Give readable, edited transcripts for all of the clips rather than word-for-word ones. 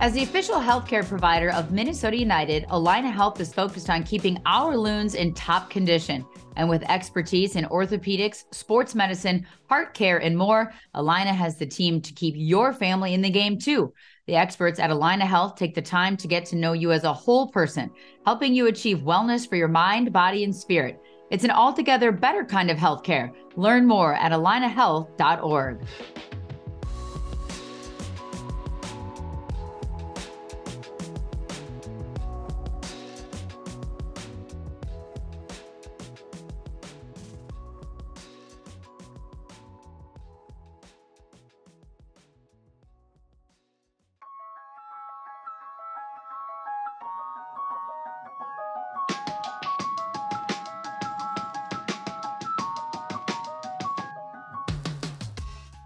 As the official healthcare provider of Minnesota United, Alina Health is focused on keeping our loons in top condition. And with expertise in orthopedics, sports medicine, heart care, and more, Alina has the team to keep your family in the game too. The experts at Alina Health take the time to get to know you as a whole person, helping you achieve wellness for your mind, body, and spirit. It's an altogether better kind of healthcare. Learn more at alinahealth.org.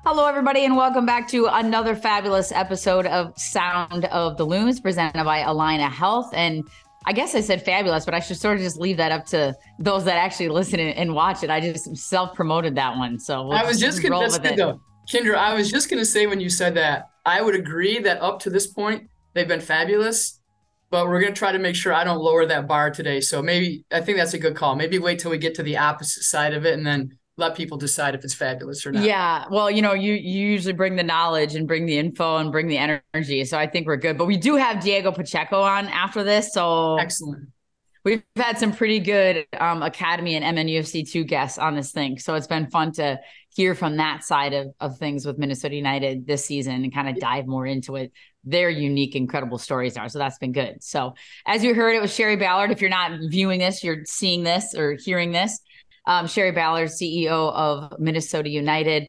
Hello, everybody, and welcome back to another fabulous episode of Sound of the Looms presented by Alina Health. And I guess I said fabulous, but I should sort of just leave that up to those that actually listen and watch it. I just self-promoted that one. So we'll I was just going to Kyndra, I was just going to say when you said that, I would agree that up to this point, they've been fabulous, but we're going to try to make sure I don't lower that bar today. So maybe I think that's a good call. Maybe wait till we get to the opposite side of it and then let people decide if it's fabulous or not. Yeah. Well, you know, you usually bring the knowledge and bring the info and bring the energy. So I think we're good, but we do have Diogo Pacheco on after this. So excellent. We've had some pretty good Academy and MNUFC2 guests on this thing. So it's been fun to hear from that side of things with Minnesota United this season and kind of dive more into it. Their unique, incredible stories are. So that's been good. So as you heard, it was Shari Ballard. If you're not viewing this, you're seeing this or hearing this. Shari Ballard, CEO of Minnesota United.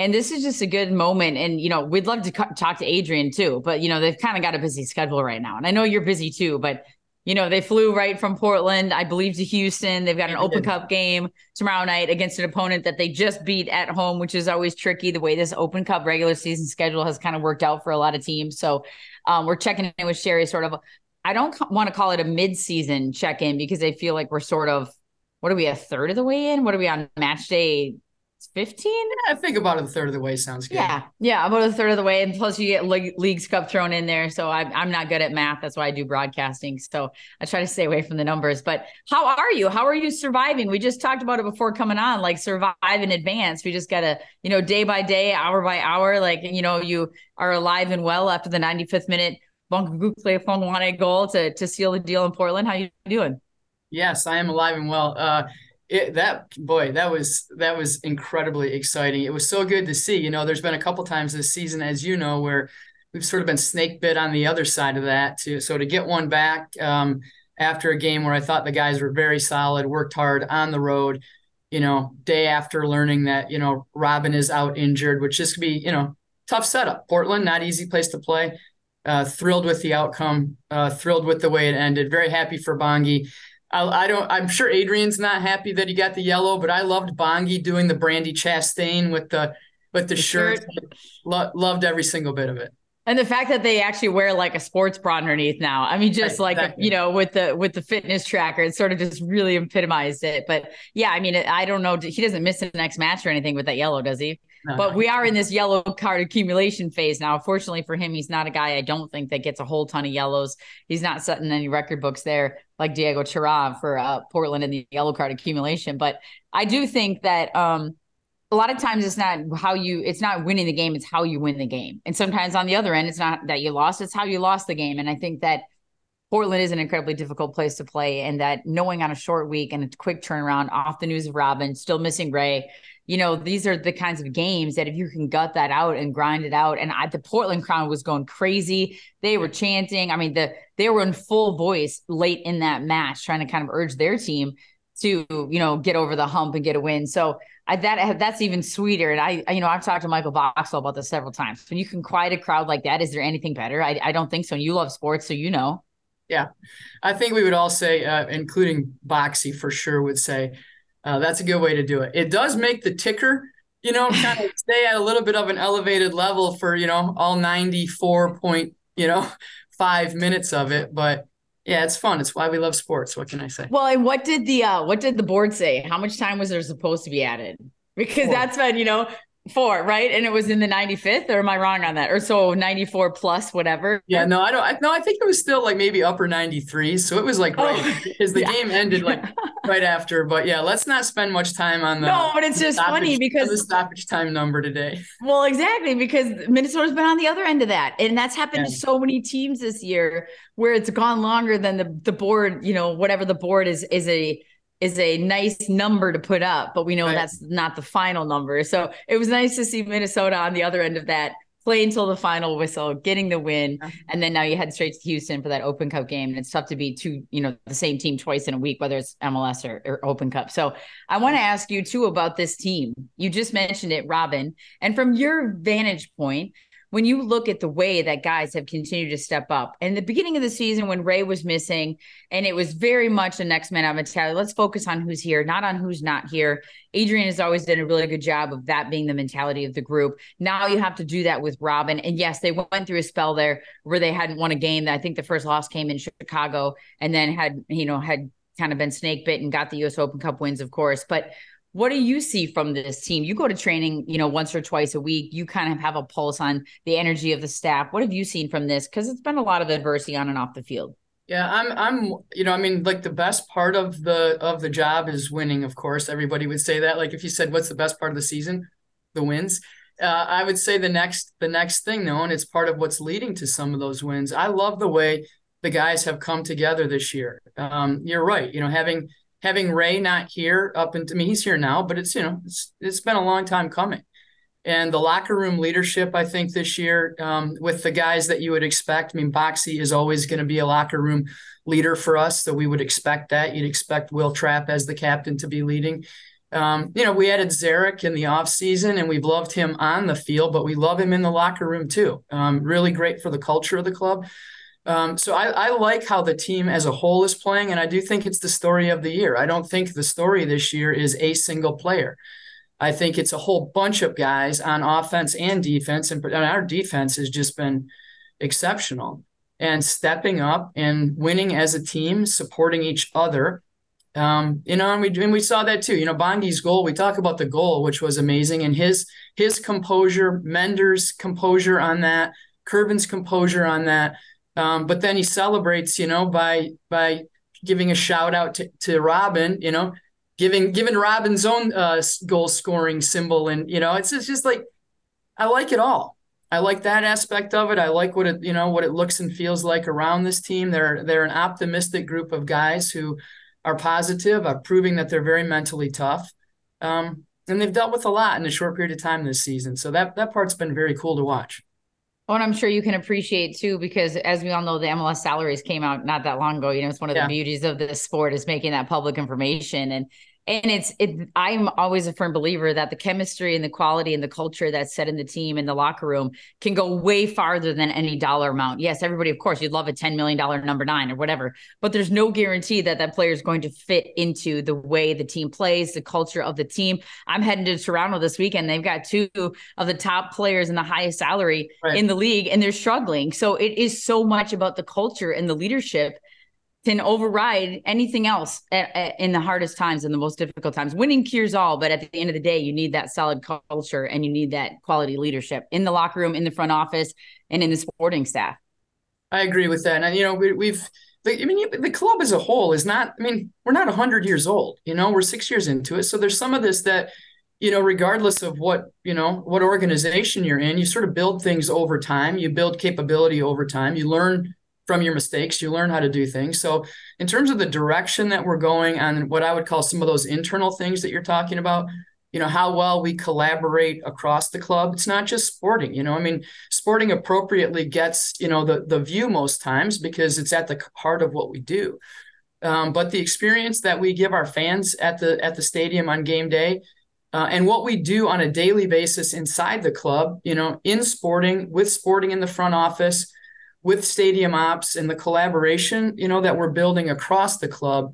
And this is just a good moment. And, you know, we'd love to talk to Adrian too, but, you know, they've kind of got a busy schedule right now. And I know you're busy too, but, you know, they flew right from Portland, I believe, to Houston. They've got an Open Cup game tomorrow night against an opponent that they just beat at home, which is always tricky the way this Open Cup regular season schedule has kind of worked out for a lot of teams. So we're checking in with Shari sort of, I don't want to call it a mid-season check-in because I feel like we're sort of, what are we, a third of the way in? What are we on match day 15? Yeah, I think about a third of the way sounds good. Yeah, yeah, about a third of the way. And plus you get Leagues Cup thrown in there. So I'm not good at math. That's why I do broadcasting. So I try to stay away from the numbers. But how are you? How are you surviving? We just talked about it before coming on, like survive in advance. We just got to, you know, day by day, hour by hour, like, you know, you are alive and well after the 95th minute Bongi Kotlebong goal to seal the deal in Portland. How you doing? Yes, I am alive and well. That was incredibly exciting. It was so good to see. You know, there's been a couple times this season, as you know, where we've sort of been snake bit on the other side of that too. So to get one back after a game where I thought the guys were very solid, worked hard on the road, you know, day after learning that, you know, Robin is out injured, which is going to be, you know, tough setup. Portland, not easy place to play. Thrilled with the outcome. Thrilled with the way it ended. Very happy for Bongi. I'm sure Adrian's not happy that he got the yellow, but I loved Bongi doing the Brandy Chastain with the shirt. Loved every single bit of it. And the fact that they actually wear like a sports bra underneath now. I mean, just right, like, exactly. You know, with the fitness tracker, it sort of just really epitomized it. But yeah, I mean, I don't know. He doesn't miss the next match or anything with that yellow, does he? No, but we are in this yellow card accumulation phase now. Fortunately for him, he's not a guy, I don't think, that gets a whole ton of yellows. He's not setting any record books there like Diego Chara for Portland in the yellow card accumulation. But I do think that a lot of times it's not winning the game, it's how you win the game. And sometimes on the other end, it's not that you lost, it's how you lost the game. And I think that Portland is an incredibly difficult place to play, and that knowing on a short week and a quick turnaround off the news of Robin, still missing Ray, you know, these are the kinds of games that if you can gut that out and grind it out. And the Portland crowd was going crazy. They were chanting. I mean, they were in full voice late in that match, trying to kind of urge their team to, you know, get over the hump and get a win. So that's even sweeter. And I, you know, I've talked to Michael Boxall about this several times. When you can quiet a crowd like that, is there anything better? I don't think so. And you love sports, so you know. Yeah, I think we would all say, including Boxy for sure, would say that's a good way to do it. It does make the ticker, you know, kind of stay at a little bit of an elevated level for, you know, all 94.5 minutes of it. But Yeah, it's fun. It's why we love sports. What can I say? Well, and what did the board say? How much time was there supposed to be added? Because that's when, you know, 4, right? And it was in the 95th, or am I wrong on that? Or so 94 plus whatever. Yeah, no, I think it was still like maybe upper 93. So it was like right because the game ended like right after. But yeah, let's not spend much time on the but it's just funny because the stoppage time number today. Well, exactly, because Minnesota's been on the other end of that. And that's happened to so many teams this year where it's gone longer than the board, you know, whatever the board is a nice number to put up, but we know that's not the final number. So it was nice to see Minnesota on the other end of that, play until the final whistle, getting the win. And then now you head straight to Houston for that Open Cup game. And it's tough to be two, you know, the same team twice in a week, whether it's MLS or Open Cup. So I want to ask you too about this team. You just mentioned it, Robin. And from your vantage point, when you look at the way that guys have continued to step up, and the beginning of the season when Ray was missing, and it was very much the next man out of mentality, let's focus on who's here, not on who's not here. Adrian has always done a really good job of that being the mentality of the group. Now you have to do that with Robin. And yes, they went through a spell there where they hadn't won a game. I think the first loss came in Chicago, and then had kind of been snake bit and got the US Open Cup wins, of course. But what do you see from this team? You go to training, you know, once or twice a week. You kind of have a pulse on the energy of the staff. What have you seen from this? Because it's been a lot of adversity on and off the field. Yeah, I'm, you know, I mean, like the best part of the job is winning. Of course, everybody would say that. Like if you said, what's the best part of the season? The wins. I would say the next thing though, and it's part of what's leading to some of those wins. I love the way the guys have come together this year. You're right. You know, having Ray not here he's here now, but it's, you know, it's been a long time coming. And the locker room leadership, I think this year with the guys that you would expect, I mean, Boxall is always going to be a locker room leader for us. So we would expect that. You'd expect Will Trapp as the captain to be leading. You know, we added Zarek in the off season and we've loved him on the field, but we love him in the locker room too. Really great for the culture of the club. So I like how the team as a whole is playing, and I do think it's the story of the year. I don't think the story this year is a single player. I think it's a whole bunch of guys on offense and defense, and our defense has just been exceptional and stepping up and winning as a team, supporting each other. You know, and we saw that too. You know, Bongi's goal, we talk about the goal, which was amazing, and his composure, Mender's composure on that, Kerbin's composure on that. But then he celebrates, you know, by giving a shout out to Robin, you know, giving Robin's own goal scoring symbol. And, you know, it's just like, I like it all. I like that aspect of it. I like what it, you know, what it looks and feels like around this team. They're an optimistic group of guys who are positive, are proving that they're very mentally tough. And they've dealt with a lot in a short period of time this season. So that part's been very cool to watch. Oh, and I'm sure you can appreciate too, because as we all know, the MLS salaries came out not that long ago. You know, it's one of the beauties of this sport is making that public information. And I'm always a firm believer that the chemistry and the quality and the culture that's set in the team and the locker room can go way farther than any dollar amount. Yes, everybody, of course, you'd love a $10 million number 9 or whatever, but there's no guarantee that player is going to fit into the way the team plays, the culture of the team. I'm heading to Toronto this weekend. They've got 2 of the top players in the highest salary in the league, and they're struggling. So it is so much about the culture and the leadership can override anything else in the hardest times and the most difficult times. Winning cures all, but at the end of the day, you need that solid culture and you need that quality leadership in the locker room, in the front office, and in the sporting staff. I agree with that. And, you know, the club as a whole is not, I mean, we're not 100 years old, you know, we're 6 years into it. So there's some of this that, you know, regardless of what, you know, what organization you're in, you sort of build things over time. You build capability over time. You learn from your mistakes, you learn how to do things. So in terms of the direction that we're going on, what I would call some of those internal things that you're talking about, you know, how well we collaborate across the club. It's not just Sporting, you know, I mean, Sporting appropriately gets, you know, the view most times because it's at the heart of what we do. But the experience that we give our fans at the stadium on game day, and what we do on a daily basis inside the club, you know, in Sporting, with Sporting in the front office, with stadium ops and the collaboration, you know, that we're building across the club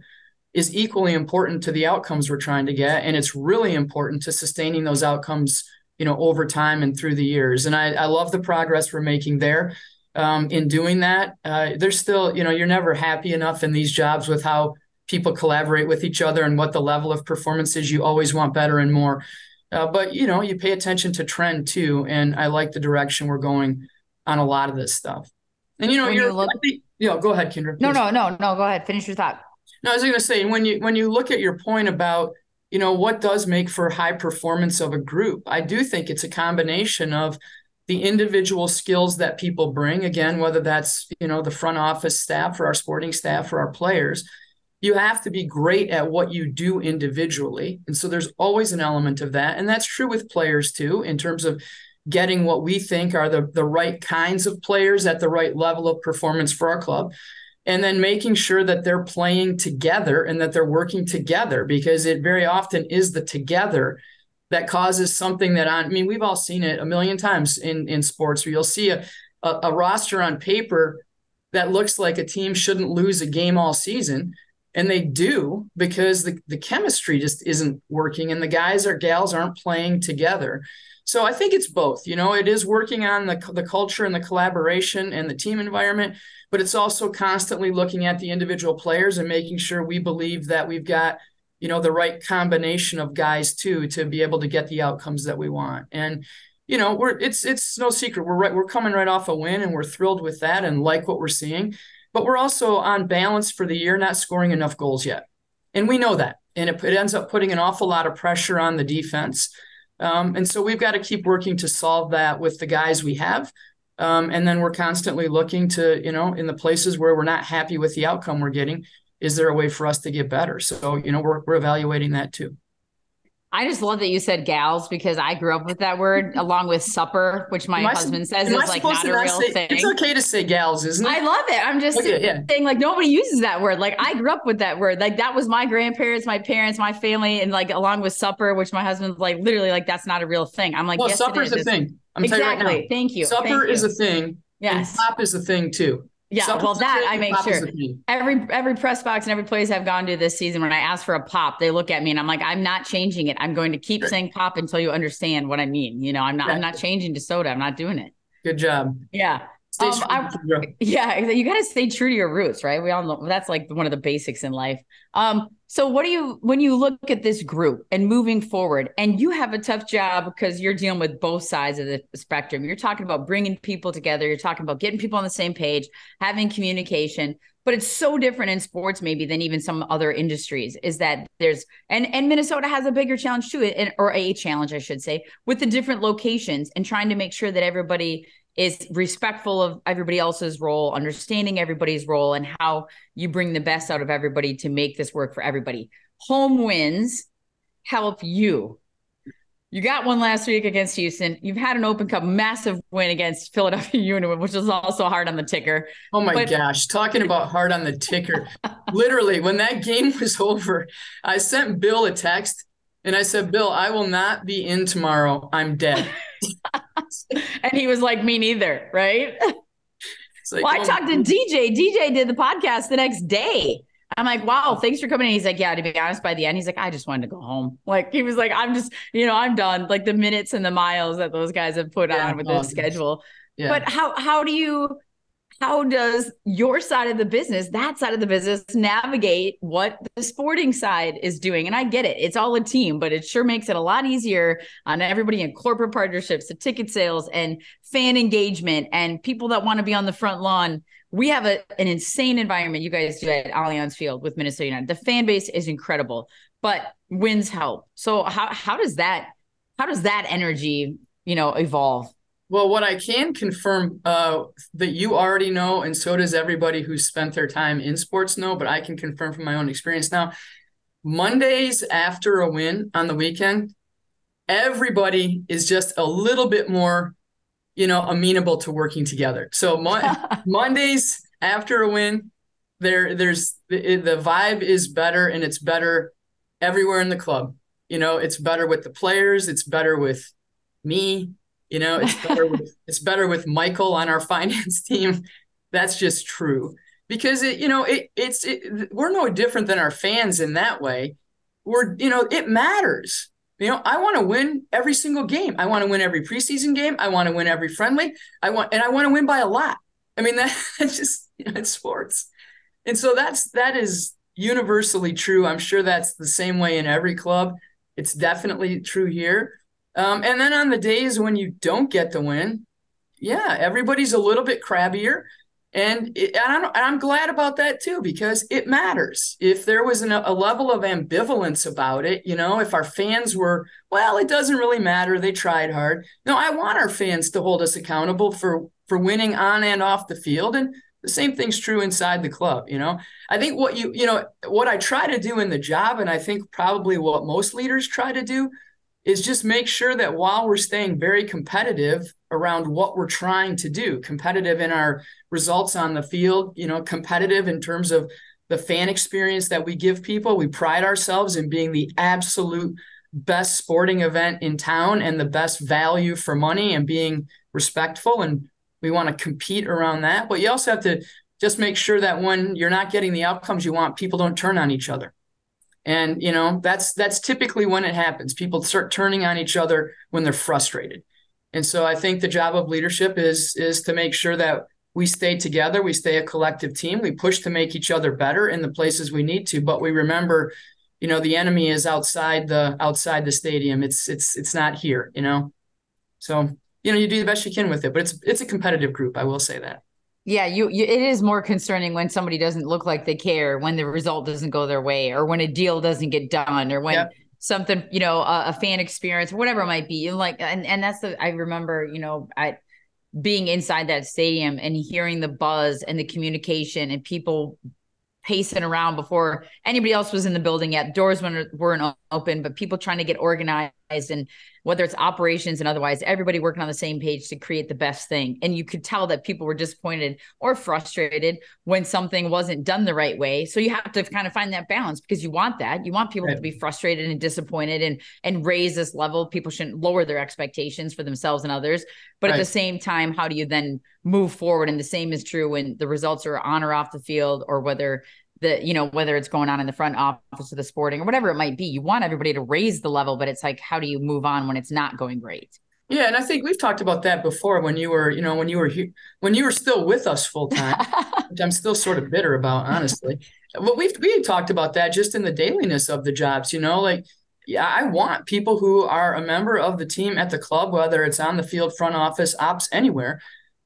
is equally important to the outcomes we're trying to get. And it's really important to sustaining those outcomes, you know, over time and through the years. And I love the progress we're making there. in doing that. There's still, you know, you're never happy enough in these jobs with how people collaborate with each other and what the level of performance is. You always want better and more. But, you know, you pay attention to trend too. And I like the direction we're going on a lot of this stuff. And, you know, go ahead, Kyndra. No, go ahead. Finish your thought. No, I was going to say, when you look at your point about, you know, what does make for high performance of a group, I do think it's a combination of the individual skills that people bring, again, whether that's, you know, the front office staff or our sporting staff or our players. You have to be great at what you do individually. And so there's always an element of that. And that's true with players too, in terms of getting what we think are the right kinds of players at the right level of performance for our club. And then making sure that they're playing together and that they're working together, because it very often is the together that causes something that, I mean, we've all seen it a million times in sports, where you'll see a roster on paper that looks like a team shouldn't lose a game all season. And they do, because the chemistry just isn't working and the guys or gals aren't playing together. So I think it's both. You know, it is working on the culture and the collaboration and the team environment, but it's also constantly looking at the individual players and making sure we believe that we've got, you know, the right combination of guys too, to be able to get the outcomes that we want. And, you know, it's no secret. We're coming right off a win and we're thrilled with that and like what we're seeing. But we're also on balance for the year, not scoring enough goals yet. And we know that. And it ends up putting an awful lot of pressure on the defense. And so we've got to keep working to solve that with the guys we have. And then we're constantly looking to, you know, in the places where we're not happy with the outcome we're getting, is there a way for us to get better? So, you know, we're evaluating that too. I just love that you said gals, because I grew up with that word along with supper, which my husband says is like not a real thing. It's okay to say gals, isn't it? I love it. I'm just saying like nobody uses that word. Like I grew up with that word. Like that was my grandparents, my parents, my family, and like along with supper, which my husband's like literally like that's not a real thing. I'm like, well, yes, supper's a thing. I'm exactly. Right now. Thank you. Supper is a thing. Yes. And pop is a thing too. Yeah, something well, that I make sure every press box and every place I've gone to this season, when I ask for a pop, they look at me and I'm like, I'm not changing it. I'm going to keep saying pop until you understand what I mean. You know, I'm not changing to soda. I'm not doing it. Good job. Yeah. You got to stay true to your roots, right? We all know that's like one of the basics in life. So what do you, when you look at this group and moving forward, and you have a tough job because you're dealing with both sides of the spectrum, you're talking about bringing people together, you're talking about getting people on the same page, having communication, but it's so different in sports maybe than even some other industries, is that there's, and Minnesota has a bigger challenge too, or a challenge, I should say, with the different locations and trying to make sure that everybody is respectful of everybody else's role, understanding everybody's role, and how you bring the best out of everybody to make this work for everybody. Home wins help you. You got one last week against Houston. You've had an Open Cup massive win against Philadelphia Union, which was also hard on the ticker. Oh my gosh, talking about hard on the ticker. Literally, when that game was over, I sent Bill a text and I said, Bill, I will not be in tomorrow. I'm dead. And he was like, me neither, right? Like, well, I talked to DJ. DJ did the podcast the next day. I'm like, wow, thanks for coming in. He's like, yeah, to be honest, by the end, he's like, I just wanted to go home. Like, he was like, I'm just, you know, I'm done. Like the minutes and the miles that those guys have put on with their schedule. Yeah. But how does your side of the business, that side of the business, navigate what the sporting side is doing? And I get it. It's all a team, but it sure makes it a lot easier on everybody in corporate partnerships, the ticket sales and fan engagement and people that want to be on the front lawn. We have an insane environment you guys do at Allianz Field with Minnesota United. The fan base is incredible, but wins help. So how does that energy, you know, evolve? Well, what I can confirm that you already know, and so does everybody who's spent their time in sports know, but I can confirm from my own experience now, Mondays after a win on the weekend, everybody is just a little bit more, you know, amenable to working together. So Mondays after a win, there's the vibe is better, and it's better everywhere in the club. You know, it's better with the players. It's better with me. You know, it's better with Michael on our finance team. That's just true, because we're no different than our fans in that way. It matters. You know, I want to win every single game. I want to win every preseason game. I want to win every friendly. I want to win by a lot. I mean, that's just, you know, it's sports. And so that is universally true. I'm sure that's the same way in every club. It's definitely true here. And then on the days when you don't get the win, yeah, everybody's a little bit crabbier. And I'm glad about that too, because it matters. If there was a level of ambivalence about it, you know, if our fans were, well, it doesn't really matter, they tried hard. No, I want our fans to hold us accountable for winning on and off the field. And the same thing's true inside the club, you know. I think what I try to do in the job, and I think probably what most leaders try to do, is just make sure that while we're staying very competitive around what we're trying to do, competitive in our results on the field, you know, competitive in terms of the fan experience that we give people. We pride ourselves in being the absolute best sporting event in town and the best value for money and being respectful. And we want to compete around that. But you also have to just make sure that when you're not getting the outcomes you want, people don't turn on each other. And, you know, that's typically when it happens. People start turning on each other when they're frustrated. And so I think the job of leadership is to make sure that we stay together, we stay a collective team, we push to make each other better in the places we need to, but we remember, you know, the enemy is outside the stadium. It's not here, you know. So, you know, you do the best you can with it, but it's a competitive group, I will say that. Yeah, it is more concerning when somebody doesn't look like they care, when the result doesn't go their way, or when a deal doesn't get done, or when something, you know, a fan experience, whatever it might be. And that's I remember, you know, being inside that stadium and hearing the buzz and the communication and people pacing around before anybody else was in the building yet. Doors weren't open, but people trying to get organized, and whether it's operations and otherwise, everybody working on the same page to create the best thing. And you could tell that people were disappointed or frustrated when something wasn't done the right way. So you have to kind of find that balance, because you want that. You want people to be frustrated and disappointed and raise this level. People shouldn't lower their expectations for themselves and others. But at the same time, how do you then move forward? And the same is true when the results are on or off the field, or whether it's going on in the front office of the Sporting or whatever it might be. You want everybody to raise the level, but it's like, how do you move on when it's not going great? Yeah. And I think we've talked about that before when you were still with us full time, which I'm still sort of bitter about, honestly, but we talked about that just in the dailiness of the jobs, you know, like, yeah, I want people who are a member of the team at the club, whether it's on the field, front office, ops, anywhere.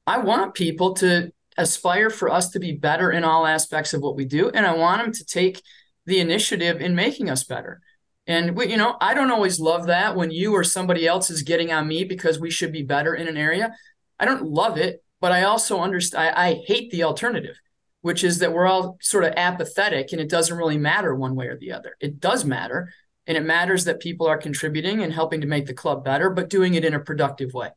I want people to aspire for us to be better in all aspects of what we do. And I want them to take the initiative in making us better. And we, you know, I don't always love that when you or somebody else is getting on me because we should be better in an area. I don't love it, but I also understand, I hate the alternative, which is that we're all sort of apathetic and it doesn't really matter one way or the other. It does matter. And it matters that people are contributing and helping to make the club better, but doing it in a productive way.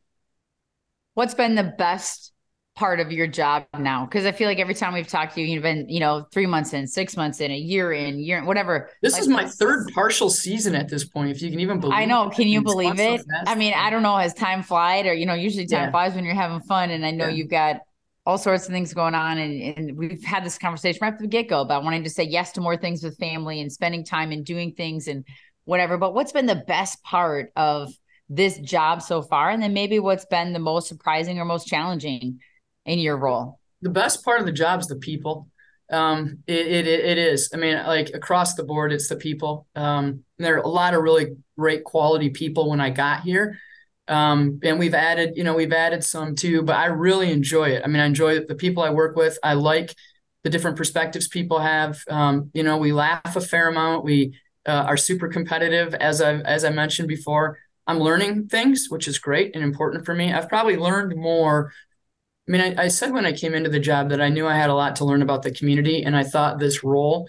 What's been the best part of your job now? Because I feel like every time we've talked to you, you've been, you know, 3 months in, 6 months in, a year in, whatever. This is my third partial season at this point, if you can even believe it. I know. Can you believe it? I mean, I don't know, has time flied? Or, you know, usually time flies when you're having fun. And I know you've got all sorts of things going on. And we've had this conversation right from the get-go about wanting to say yes to more things with family and spending time and doing things and whatever. But what's been the best part of this job so far? And then maybe what's been the most surprising or most challenging in your role? The best part of the job is the people. It is. I mean, like across the board, it's the people. There are a lot of really great quality people when I got here. And we've added some too, but I really enjoy it. I mean, I enjoy the people I work with. I like the different perspectives people have. You know, we laugh a fair amount. We are super competitive. As I mentioned before, I'm learning things, which is great and important for me. I've probably learned more. I mean, I said when I came into the job that I knew I had a lot to learn about the community, and I thought this role,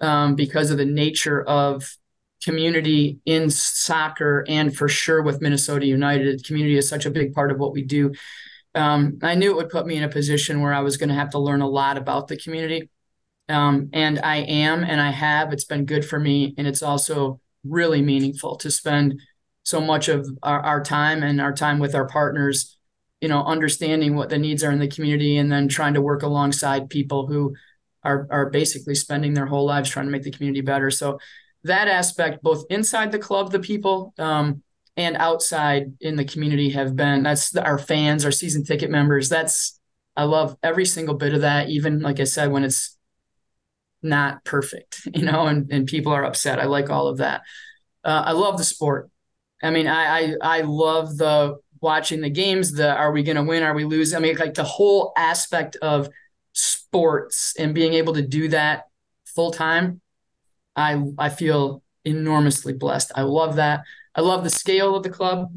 because of the nature of community in soccer and for sure with Minnesota United, community is such a big part of what we do. I knew it would put me in a position where I was going to have to learn a lot about the community, and I am, and I have. It's been good for me, and it's also really meaningful to spend so much of our time and our time with our partners, you know, understanding what the needs are in the community and then trying to work alongside people who are basically spending their whole lives trying to make the community better. So that aspect, both inside the club, the people, and outside in the community have been, that's our fans, our season ticket members. That's I love every single bit of that, even, like I said, when it's not perfect, you know, and people are upset. I like all of that. I love the sport. I mean, I love the watching the games, the are we going to win, are we losing? I mean, like the whole aspect of sports and being able to do that full time, I feel enormously blessed. I love that. I love the scale of the club.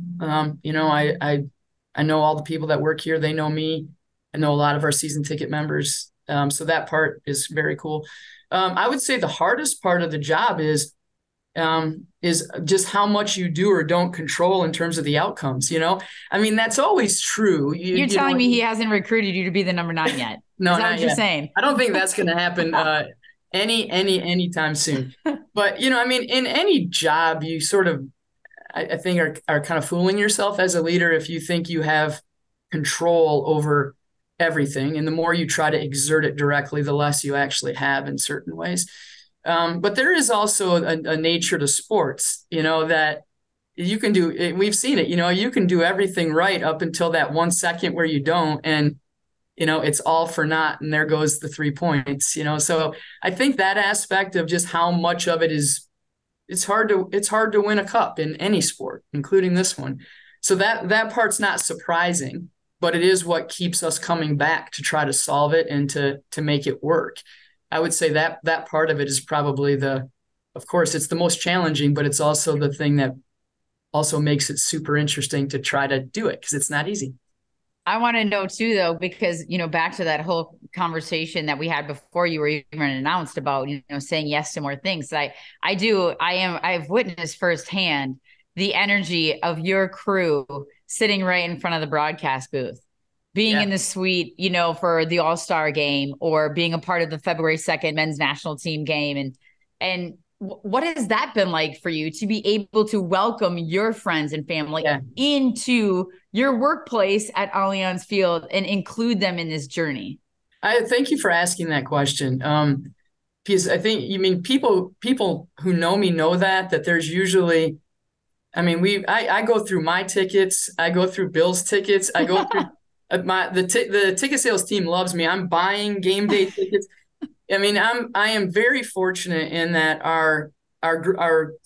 You know, I know all the people that work here. They know me. I know a lot of our season ticket members. So that part is very cool. I would say the hardest part of the job is just how much you do or don't control in terms of the outcomes. You know, I mean, that's always true. You're telling me he hasn't recruited you to be the number 9 yet. No, not what you're saying. I don't think that's going to happen anytime soon. But, you know, I mean, in any job, you sort of, I think are kind of fooling yourself as a leader if you think you have control over everything. And the more you try to exert it directly, the less you actually have in certain ways. But there is also a nature to sports, you know, that you can do. We've seen it, you know, you can do everything right up until that 1 second where you don't. And, you know, it's all for naught. And there goes the 3 points, you know. So I think that aspect of just how much of it is, it's hard to win a cup in any sport, including this one. So that part's not surprising, but it is what keeps us coming back to try to solve it and to make it work. I would say that part of it is probably of course, it's the most challenging, but it's also the thing that also makes it super interesting to try to do it because it's not easy. I want to know too, though, because, you know, back to that whole conversation that we had before you were even announced about, you know, saying yes to more things. I've witnessed firsthand the energy of your crew sitting right in front of the broadcast booth, being in the suite, you know, for the All-Star game or being a part of the February 2nd men's national team game. And what has that been like for you to be able to welcome your friends and family into your workplace at Allianz Field and include them in this journey? I thank you for asking that question. Because I think, you mean, people who know me know that there's usually, I mean, I go through my tickets. I go through Bill's tickets. I go through the ticket sales team loves me. I'm buying game day tickets. I mean, I am very fortunate in that our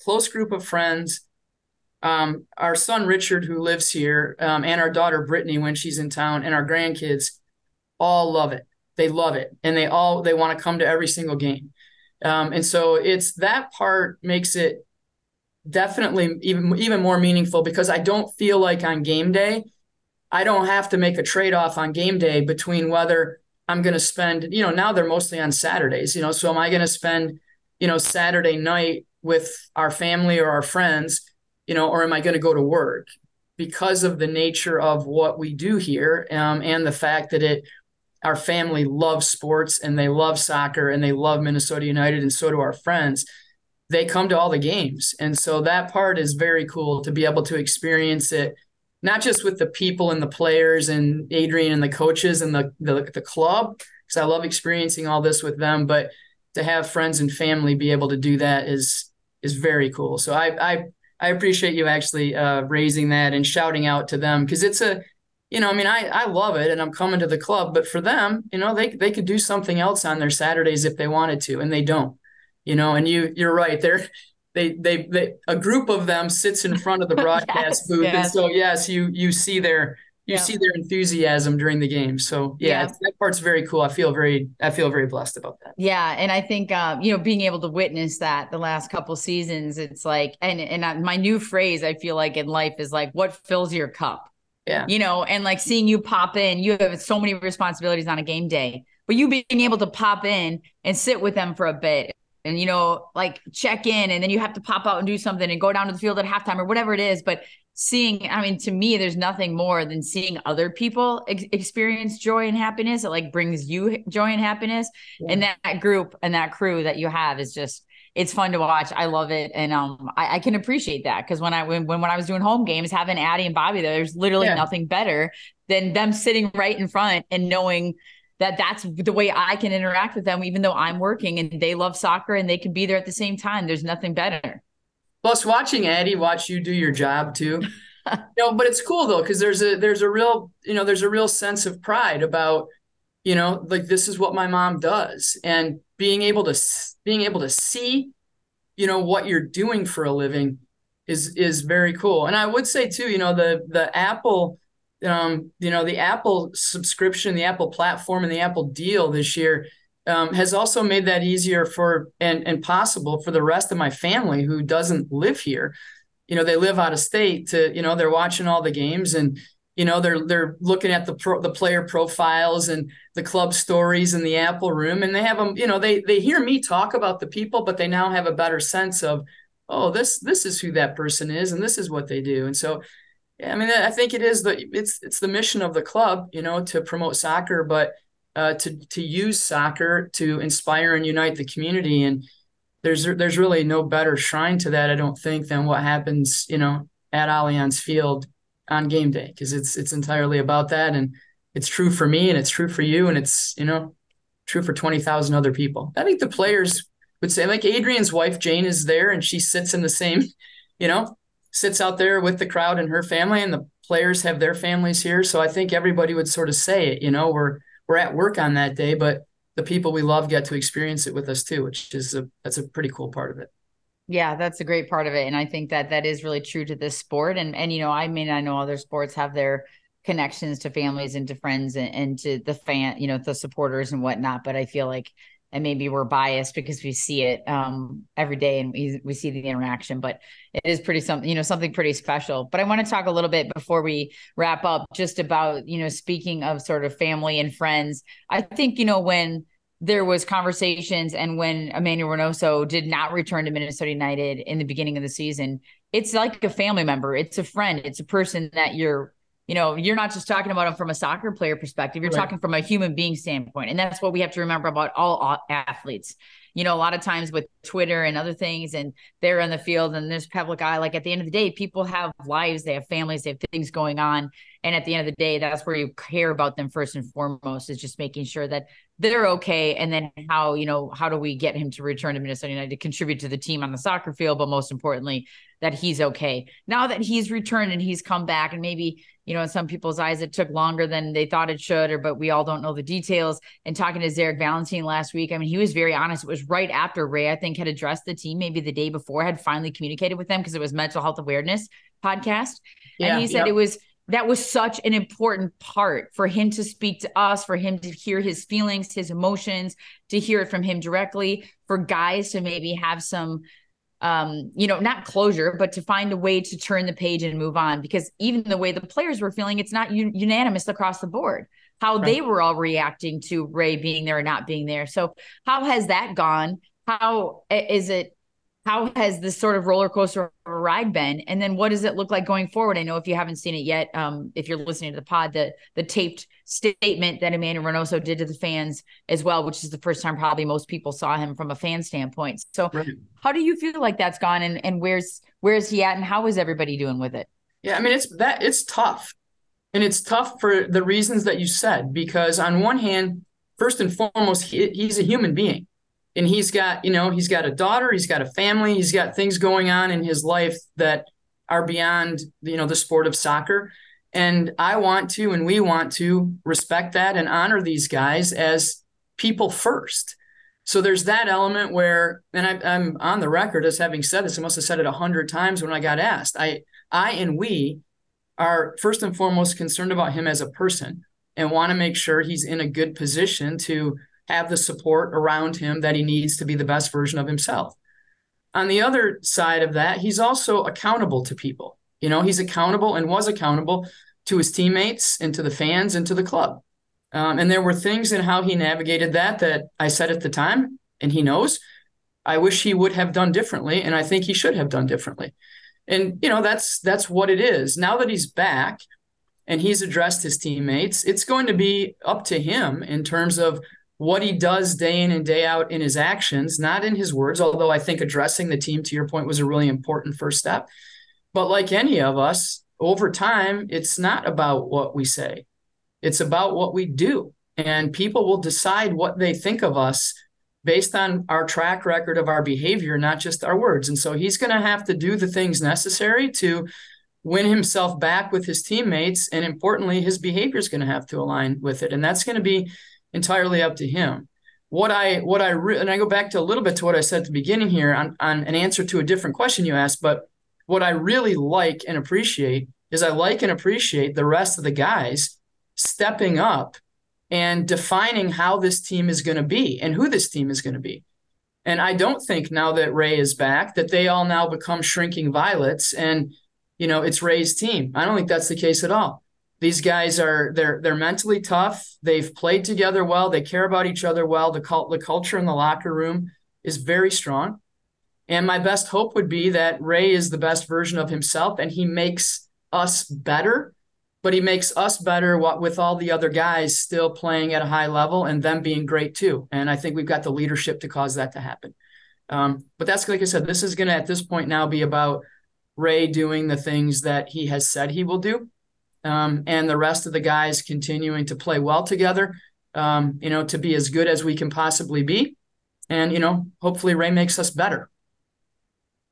close group of friends, our son Richard, who lives here, and our daughter Brittany when she's in town, and our grandkids all love it. They love it, and they want to come to every single game. And so it's that part makes it definitely even more meaningful because I don't feel like on game day, I don't have to make a trade-off on game day between whether I'm going to spend, you know, now they're mostly on Saturdays, you know, so am I going to spend, you know, Saturday night with our family or our friends, you know, or am I going to go to work because of the nature of what we do here and the fact that our family loves sports and they love soccer and they love Minnesota United and so do our friends. They come to all the games. And so that part is very cool to be able to experience it, not just with the people and the players and Adrian and the coaches and the club, because I love experiencing all this with them, but to have friends and family be able to do that is very cool. So I appreciate you actually raising that and shouting out to them because it's a, you know, I mean, I love it and I'm coming to the club, but for them, you know, they could do something else on their Saturdays if they wanted to, and they don't, you know, and you're right there. They a group of them sits in front of the broadcast booth. Yes. And so, yes, you see their, see their enthusiasm during the game. So that part's very cool. I feel very blessed about that. Yeah. And I think, you know, being able to witness that the last couple seasons, it's like, and my new phrase, I feel like in life is like, what fills your cup? Yeah. You know, and like seeing you pop in, you have so many responsibilities on a game day, but you being able to pop in and sit with them for a bit. And, you know, like check in and then you have to pop out and do something and go down to the field at halftime or whatever it is. But seeing, I mean, to me, there's nothing more than seeing other people experience joy and happiness. It like brings you joy and happiness. Yeah. And that group and that crew that you have is just, it's fun to watch. I love it. And I can appreciate that because when I was doing home games, having Addie and Bobby there, there's literally nothing better than them sitting right in front and knowing that's the way I can interact with them, even though I'm working and they love soccer and they can be there at the same time. There's nothing better. Plus watching Addie watch you do your job too. No, but it's cool though. Cause there's a real sense of pride about, you know, like, this is what my mom does. And being able to see, you know, what you're doing for a living is very cool. And I would say too, you know, the Apple, you know, the Apple subscription, the Apple platform, and the Apple deal this year has also made that easier for, and possible for the rest of my family who doesn't live here. You know, they live out of state to, you know, they're watching all the games, and, you know, they're looking at the player profiles and the club stories in the Apple room, and they have them, you know, they hear me talk about the people, but they now have a better sense of, oh, this is who that person is, and this is what they do. And so, I mean, I think it is it's the mission of the club, you know, to promote soccer, but to use soccer to inspire and unite the community. And there's really no better shrine to that, I don't think, than what happens, you know, at Allianz Field on game day, because it's entirely about that. And it's true for me, and it's true for you, and it's, you know, true for 20,000 other people. I think the players would say, like, Adrian's wife, Jane, is there, and she sits in the same, you know, sits out there with the crowd and her family, and the players have their families here. So I think everybody would sort of say it, you know, we're at work on that day, but the people we love get to experience it with us too, which is that's a pretty cool part of it. Yeah, that's a great part of it. And I think that is really true to this sport. And, you know, I mean, I know other sports have their connections to families and to friends and to the fan, you know, the supporters and whatnot, but I feel like, and maybe we're biased because we see it every day, and we see the interaction, but it is something pretty special. But I want to talk a little bit before we wrap up just about, you know, speaking of sort of family and friends, I think, you know, when there was conversations and when Emmanuel Reynoso did not return to Minnesota United in the beginning of the season, it's like a family member. It's a friend. It's a person that you're not just talking about him from a soccer player perspective, you're talking from a human being standpoint. And that's what we have to remember about all athletes. You know, a lot of times with Twitter and other things, and they're on the field and there's public eye, like, at the end of the day, people have lives, they have families, they have things going on. And at the end of the day, that's where you care about them first and foremost, is just making sure that they're okay. And then how do we get him to return to Minnesota United to contribute to the team on the soccer field, but most importantly, that he's okay. Now that he's returned and he's come back, and maybe, you know, in some people's eyes, it took longer than they thought it should, but we all don't know the details. And talking to Zarek Valentine last week, I mean, he was very honest. It was right after Ray, I think, had addressed the team, maybe the day before, had finally communicated with them, because it was Mental Health Awareness podcast. Yeah, and he said that was such an important part for him to speak to us, for him to hear his feelings, his emotions, to hear it from him directly, for guys to maybe have some, you know, not closure, but to find a way to turn the page and move on. Because even the way the players were feeling, it's not unanimous across the board, how they were all reacting to Ray being there or not being there. So how has that gone? How has this sort of roller coaster ride been? And then what does it look like going forward? I know if you haven't seen it yet, if you're listening to the pod, the taped statement that Emmanuel Reynoso did to the fans as well, which is the first time probably most people saw him from a fan standpoint. So how do you feel like that's gone, and where's he at, and how is everybody doing with it? Yeah, I mean, it's tough. And it's tough for the reasons that you said, because on one hand, first and foremost, he's a human being. And he's got, you know, he's got a daughter, he's got a family, he's got things going on in his life that are beyond, you know, the sport of soccer. And I want to, and we want to respect that and honor these guys as people first. So there's that element where, and I'm on the record as having said this, I must have said it 100 times when I got asked, I and we are first and foremost concerned about him as a person, and want to make sure he's in a good position to have the support around him that he needs to be the best version of himself. On the other side of that, he's also accountable to people. You know, he's accountable and was accountable to his teammates and to the fans and to the club. And there were things in how he navigated that I said at the time, and he knows, I wish he would have done differently, and I think he should have done differently. And, you know, that's what it is. Now that he's back and he's addressed his teammates, it's going to be up to him in terms of what he does day in and day out in his actions, not in his words, although I think addressing the team, to your point, was a really important first step. But like any of us, over time, it's not about what we say. It's about what we do. And people will decide what they think of us based on our track record of our behavior, not just our words. And so he's going to have to do the things necessary to win himself back with his teammates. And importantly, his behavior is going to have to align with it. And that's going to be entirely up to him. And I go back to a little bit to what I said at the beginning here on an answer to a different question you asked, but what I really like and appreciate is I like and appreciate the rest of the guys stepping up and defining how this team is going to be and who this team is going to be. And I don't think now that Ray is back that they all now become shrinking violets and, you know, it's Ray's team. I don't think that's the case at all. These guys they're mentally tough. They've played together well. They care about each other well. The culture in the locker room is very strong. And my best hope would be that Ray is the best version of himself and he makes us better, but he makes us better with all the other guys still playing at a high level and them being great too. And I think we've got the leadership to cause that to happen. But that's, like I said, this is going to at this point now be about Ray doing the things that he has said he will do. And the rest of the guys continuing to play well together, you know, to be as good as we can possibly be. And, you know, hopefully Ray makes us better.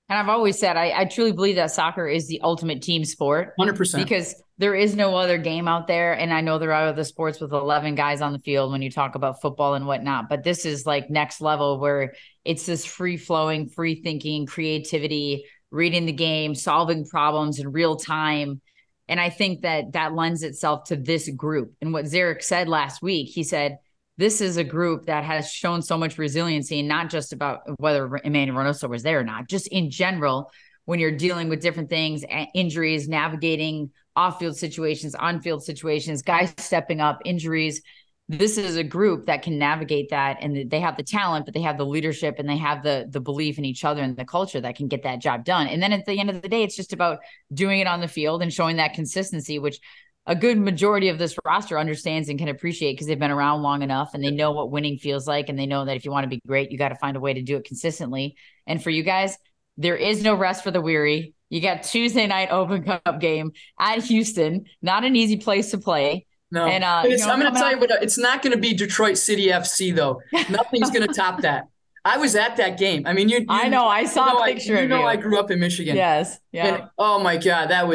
And I've always said, I truly believe that soccer is the ultimate team sport. 100%. Because there is no other game out there. And I know there are other sports with 11 guys on the field when you talk about football and whatnot, but this is like next level where it's this free flowing, free thinking, creativity, reading the game, solving problems in real time. And I think that lends itself to this group. And what Zarek said last week, he said, this is a group that has shown so much resiliency, and not just about whether Emmanuel Reynoso was there or not, just in general, when you're dealing with different things, injuries, navigating off-field situations, on-field situations, guys stepping up, injuries. This is a group that can navigate that, and they have the talent, but they have the leadership, and they have the belief in each other and the culture that can get that job done. And then at the end of the day, it's just about doing it on the field and showing that consistency, which a good majority of this roster understands and can appreciate because they've been around long enough and they know what winning feels like. And they know that if you want to be great, you got to find a way to do it consistently. And for you guys, there is no rest for the weary. You got Tuesday night Open Cup game at Houston, not an easy place to play. No, and, I'm going to tell you what, it's not going to be Detroit City FC though. Nothing's going to top that. I was at that game. I mean, I know I saw a picture of you. You know, I grew up in Michigan. Yes. Yeah. And, oh my God. That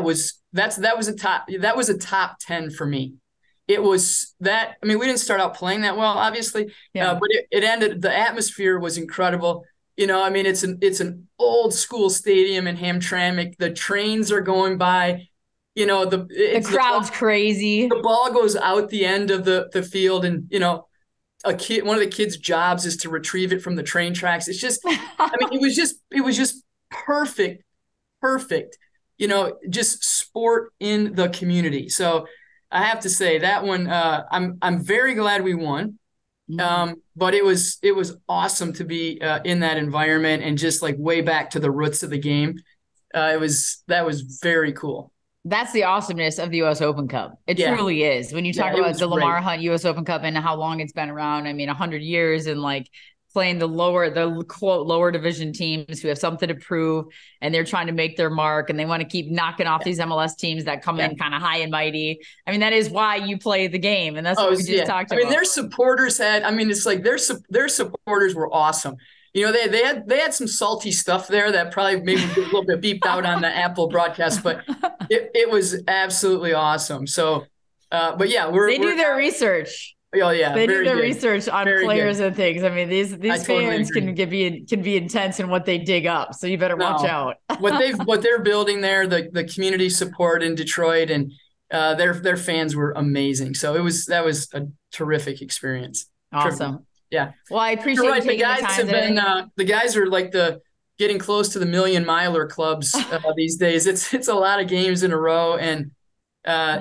was a top 10 for me. It was that, I mean, we didn't start out playing that well, obviously, but it ended, the atmosphere was incredible. You know, I mean, it's an old school stadium in Hamtramck. The trains are going by, you know, the crowd's crazy. The ball goes out the end of the field and, you know, one of the kids' jobs is to retrieve it from the train tracks. It's just, I mean, it was just perfect, you know, just sport in the community. So I have to say that one, I'm very glad we won. But it was awesome to be in that environment and just like way back to the roots of the game. That was very cool. That's the awesomeness of the U.S. Open Cup. It truly is. When you talk about the Lamar Hunt U.S. Open Cup and how long it's been around, I mean, 100 years and like playing the quote lower division teams who have something to prove and they're trying to make their mark and they want to keep knocking off these MLS teams that come in kind of high and mighty. I mean, that is why you play the game. And that's what we just talked about. I mean, their supporters their supporters were awesome. You know, they had some salty stuff there that probably maybe a little bit beeped out on the Apple broadcast, but it was absolutely awesome. So, but yeah, they do their research. Oh yeah, they do their research on players and things. I mean, these fans can be intense in what they dig up. So you better watch out. What they're building there, the community support in Detroit, and their fans were amazing. So that was a terrific experience. Awesome. Yeah. Well, I appreciate the guys have been the guys are like getting close to the million miler clubs these days. It's a lot of games in a row, and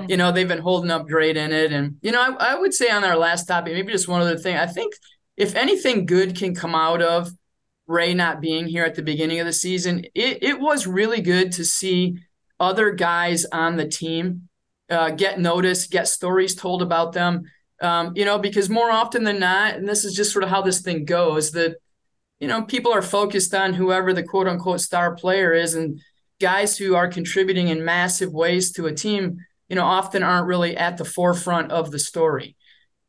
you know, they've been holding up great in it. And you know, I would say on our last topic, maybe just one other thing. I think if anything good can come out of Ray not being here at the beginning of the season, it was really good to see other guys on the team get noticed, get stories told about them. You know, because more often than not, and this is just sort of how this thing goes, that, you know, people are focused on whoever the quote unquote star player is, and guys who are contributing in massive ways to a team, you know, often aren't really at the forefront of the story.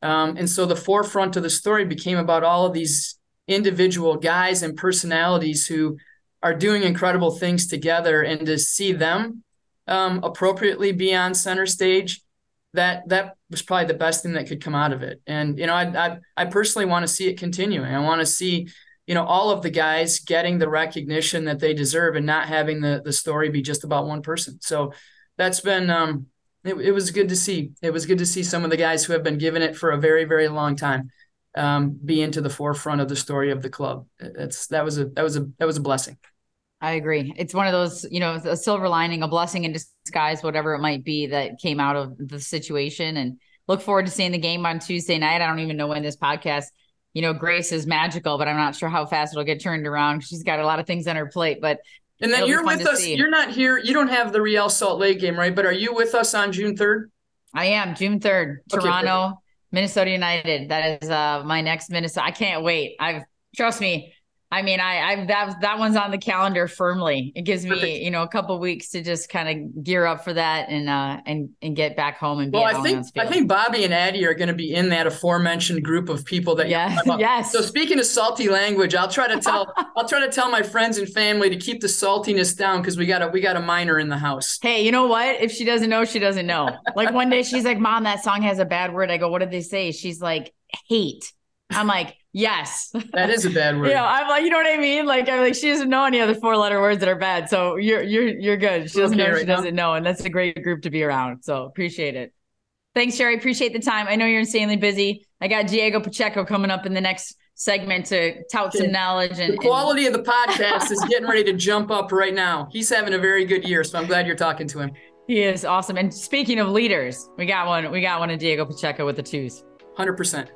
And so the forefront of the story became about all of these individual guys and personalities who are doing incredible things together, and to see them appropriately be on center stage that was probably the best thing that could come out of it. And, you know, I personally want to see it continue. And I want to see, you know, all of the guys getting the recognition that they deserve and not having the story be just about one person. So that's been, it was good to see. It was good to see some of the guys who have been given it for a very, very long time be into the forefront of the story of the club. That was a blessing. I agree. It's one of those, you know, a silver lining, a blessing in disguise, whatever it might be, that came out of the situation. And look forward to seeing the game on Tuesday night. I don't even know when this podcast, you know, Grace is magical, but I'm not sure how fast it'll get turned around. She's got a lot of things on her plate, but. And then you're with us. You're not here. You don't have the Real Salt Lake game, right? But are you with us on June 3rd? I am, June 3rd, Toronto, okay, Minnesota United. That is my next Minnesota. I can't wait. Trust me. I mean, that one's on the calendar firmly. It gives me, you know, a couple of weeks to just kind of gear up for that and get back home and be. Well, I think Bobby and Addie are going to be in that aforementioned group of people that. Yes. So speaking of salty language, I'll try to tell my friends and family to keep the saltiness down because we got a minor in the house. Hey, you know what? If she doesn't know, she doesn't know. Like one day she's like, "Mom, that song has a bad word." I go, "What did they say?" She's like, "Hate." I'm like. Yes. That is a bad word. Yeah, you know, I'm like, you know what I mean? Like, I'm like, she doesn't know any other four-letter words that are bad. So you're good. She doesn't know. Right, she doesn't know. And that's a great group to be around. So appreciate it. Thanks, Shari. Appreciate the time. I know you're insanely busy. I got Diogo Pacheco coming up in the next segment to tout some knowledge. And the quality of the podcast is getting ready to jump up right now. He's having a very good year. So I'm glad you're talking to him. He is awesome. And speaking of leaders, we got one of Diogo Pacheco with the twos. 100%.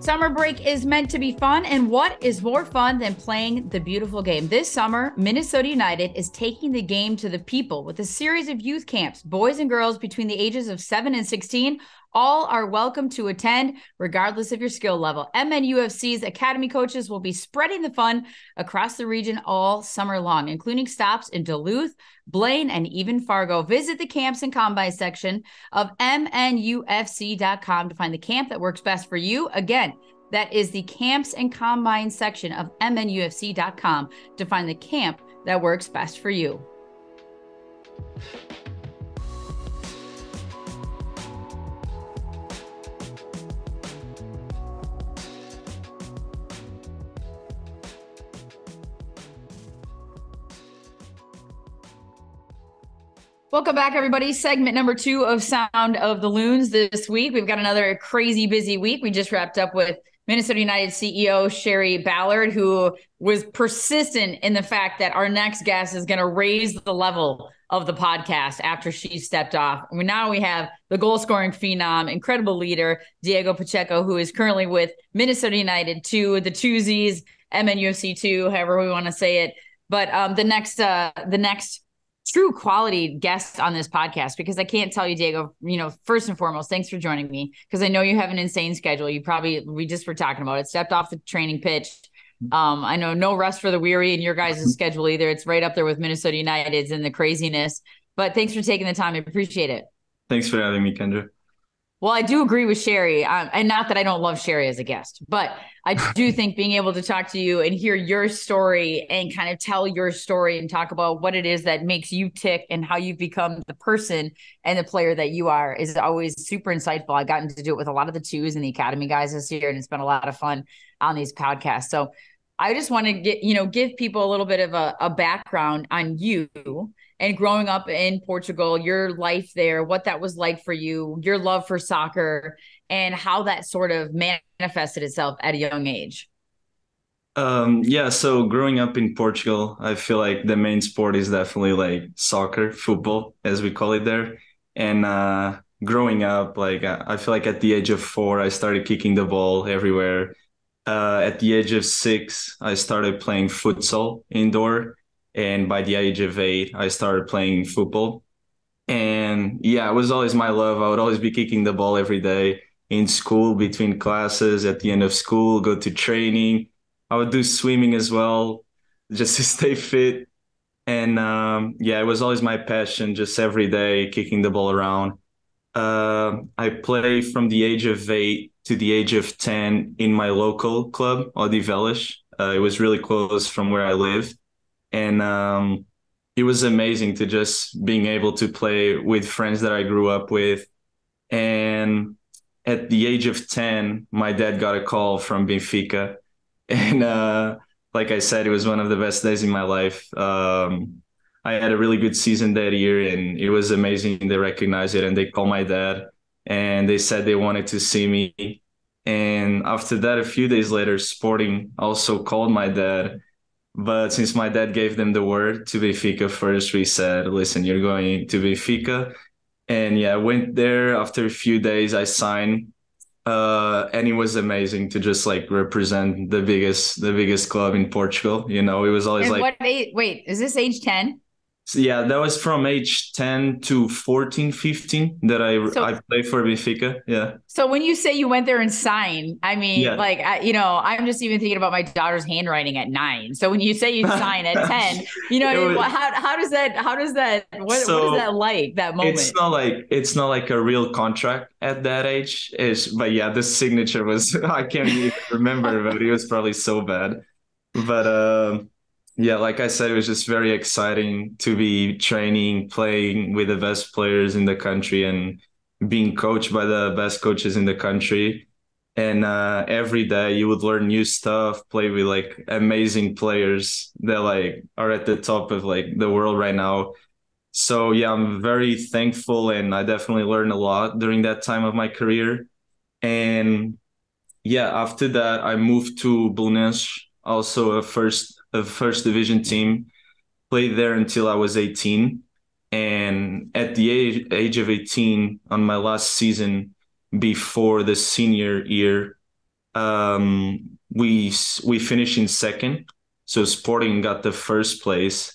Summer break is meant to be fun, and what is more fun than playing the beautiful game? This summer, Minnesota United is taking the game to the people with a series of youth camps. Boys and girls between the ages of 7 and 16 all are welcome to attend, regardless of your skill level. MNUFC's Academy coaches will be spreading the fun across the region all summer long, including stops in Duluth, Blaine, and even Fargo. Visit the camps and combine section of MNUFC.com to find the camp that works best for you. Again, that is the camps and combine section of MNUFC.com to find the camp that works best for you. Welcome back, everybody. Segment number 2 of Sound of the Loons this week. We've got another crazy busy week. We just wrapped up with Minnesota United CEO Shari Ballard, who was persistent in the fact that our next guest is going to raise the level of the podcast after she stepped off. And now we have the goal-scoring phenom, incredible leader, Diogo Pacheco, who is currently with Minnesota United 2, the Twosies, MNUFC2, however we want to say it. But the next true quality guests on this podcast, because I can't tell you, Diego, you know, first and foremost, thanks for joining me, because I know you have an insane schedule. We just were talking about it, stepped off the training pitch. I know no rest for the weary in your guys' schedule either. It's right up there with Minnesota United's and the craziness, but thanks for taking the time. I appreciate it. Thanks for having me, Kendra. Well, I do agree with Shari, and not that I don't love Shari as a guest, but I do think being able to talk to you and hear your story and kind of tell your story and talk about what it is that makes you tick and how you've become the person and the player that you are is always super insightful. I've gotten to do it with a lot of the twos and the academy guys this year, and it's been a lot of fun on these podcasts. So I just want to give people a little bit of a background on you. And growing up in Portugal, your life there, what that was like for you, your love for soccer, and how that sort of manifested itself at a young age. So growing up in Portugal, I feel like the main sport is definitely like soccer, football, as we call it there. And growing up, like I feel like at the age of 4, I started kicking the ball everywhere. At the age of 6, I started playing futsal indoor. And by the age of 8, I started playing football. And it was always my love. I would always be kicking the ball every day in school, between classes, at the end of school, go to training. I would do swimming as well, just to stay fit. And it was always my passion, just every day kicking the ball around. I played from the age of 8 to the age of 10 in my local club, Odivelense, It was really close from where I live. And it was amazing to just being able to play with friends that I grew up with. And at the age of 10, my dad got a call from Benfica. And like I said, it was one of the best days in my life. I had a really good season that year, and it was amazing. They recognized it, and they called my dad, and they said they wanted to see me. And after that, a few days later, Sporting also called my dad. But since my dad gave them the word to Benfica first, we said, listen, you're going to Benfica. And yeah, I went there. After a few days, I signed. And it was amazing to just like represent the biggest club in Portugal. You know, it was always like, what age, wait, is this age 10? So yeah, that was from age 10 to 14, 15 that I played for Benfica. Yeah. So when you say you went there and signed, I mean, yeah. Like, you know, I'm just even thinking about my daughter's handwriting at 9. So when you say you sign at 10, you know, I mean, what is that like, that moment? It's not like a real contract at that age. But yeah, the signature was, I can't even remember, but it was probably so bad. But, yeah, like I said, it was just very exciting to be training, playing with the best players in the country and being coached by the best coaches in the country. And every day you would learn new stuff, play with like amazing players that like are at the top of like the world right now. So yeah, I'm very thankful, and I definitely learned a lot during that time of my career. And yeah, after that, I moved to Belenenses, also a first division team, played there until I was 18. And at the age of 18, on my last season before the senior year, we finished in second. So Sporting got the first place,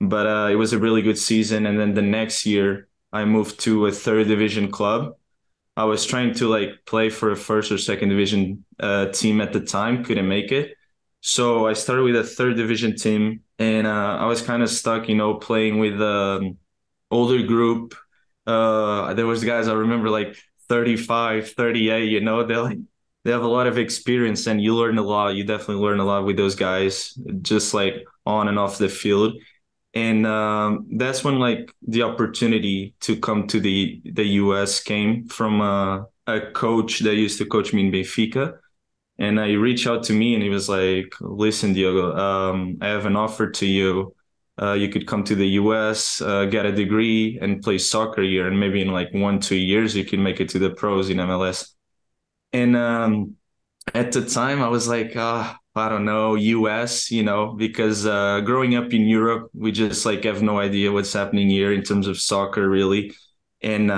but it was a really good season. And then the next year I moved to a third division club. I was trying to like play for a first or second division team at the time, couldn't make it. So I started with a third division team, and I was kind of stuck, you know, playing with an older group. There was guys I remember like 35, 38, you know, they have a lot of experience, and you learn a lot. You definitely learn a lot with those guys, just like on and off the field. And that's when like the opportunity to come to the US came from a coach that used to coach me in Benfica. And he reached out to me, and he was like, listen, Diogo, I have an offer to you. You could come to the US, get a degree, and play soccer here. And maybe in like 1-2 years, you can make it to the pros in MLS. And at the time, I was like, I don't know, US, you know, because growing up in Europe, we just like have no idea what's happening here in terms of soccer, really. And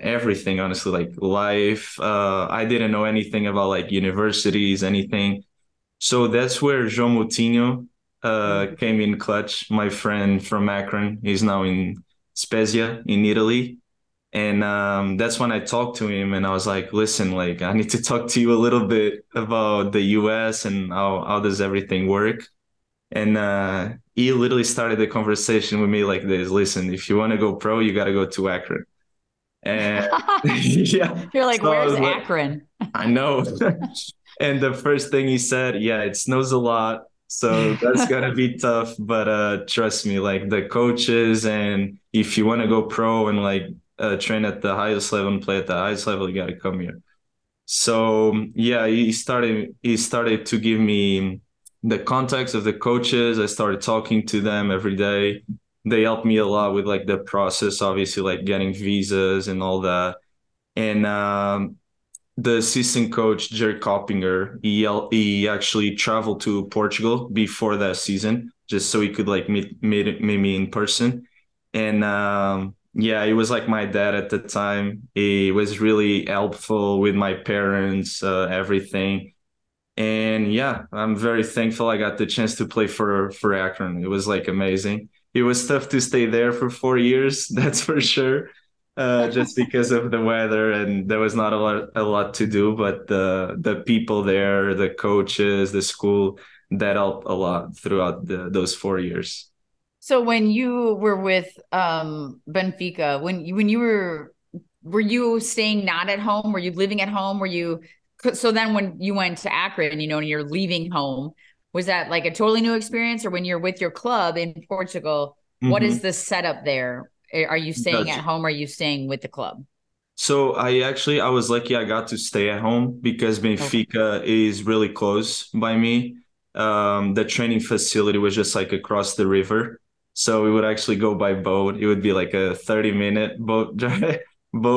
everything, honestly, like life. I didn't know anything about like universities, anything. So that's where João Moutinho came in clutch, my friend from Akron. He's now in Spezia in Italy. And that's when I talked to him, and I was like, listen, like I need to talk to you a little bit about the US and how does everything work. And he literally started the conversation with me like this. Listen, if you want to go pro, you got to go to Akron. And yeah, you're like, so where's Akron? Like, I know. And the first thing he said, yeah, it snows a lot, so that's gonna be tough, but trust me, like the coaches, and if you want to go pro and like train at the highest level and play at the highest level, you got to come here. So yeah, he started to give me the contacts of the coaches. I started talking to them every day. They helped me a lot with like the process, obviously, like getting visas and all that. And the assistant coach, Jerry Coppinger, he actually traveled to Portugal before that season just so he could like meet me in person. And yeah, he was like my dad at the time. He was really helpful with my parents, everything. And yeah, I'm very thankful I got the chance to play for Akron. It was like amazing. It was tough to stay there for 4 years, that's for sure, just because of the weather, and there was not a lot to do. But the people there, the coaches, the school, that helped a lot throughout those 4 years. So when you were with Benfica, were you staying not at home? Were you living at home? So then when you went to Akron, you know, and you're leaving home, Was that like a totally new experience, or when you're with your club in Portugal, what is the setup there? Are you staying at home? Or are you staying with the club? So I was lucky I got to stay at home because Benfica is really close by me. The training facility was just like across the river. So we would actually go by boat. It would be like a 30-minute boat